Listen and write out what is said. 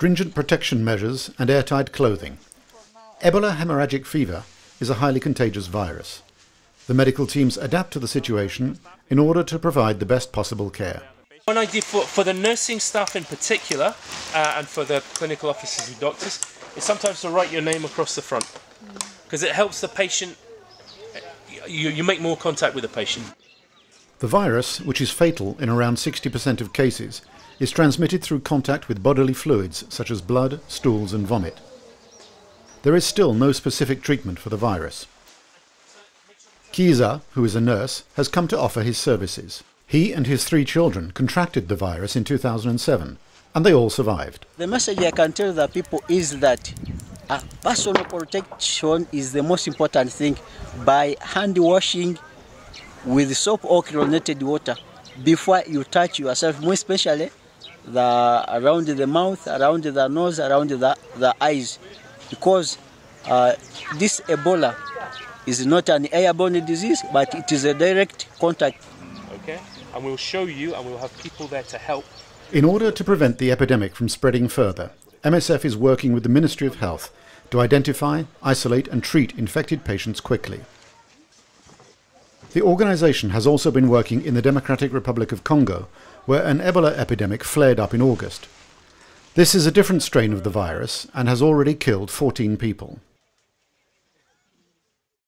stringent protection measures and airtight clothing. Ebola hemorrhagic fever is a highly contagious virus. The medical teams adapt to the situation in order to provide the best possible care. One idea for the nursing staff in particular, and for the clinical officers and doctors, is sometimes to write your name across the front, because it helps the patient. You make more contact with the patient. The virus, which is fatal in around 60% of cases, is transmitted through contact with bodily fluids such as blood, stools and vomit. There is still no specific treatment for the virus. Kiza, who is a nurse, has come to offer his services. He and his 3 children contracted the virus in 2007, and they all survived. The message I can tell the people is that personal protection is the most important thing. By hand washing with soap or chlorinated water before you touch yourself, more especially around the mouth, around the nose, around the eyes, because this Ebola is not an airborne disease, but it is a direct contact. Okay, and we'll show you, and we'll have people there to help. In order to prevent the epidemic from spreading further, MSF is working with the Ministry of Health to identify, isolate and treat infected patients quickly. The organisation has also been working in the Democratic Republic of Congo, where an Ebola epidemic flared up in August. This is a different strain of the virus and has already killed 14 people.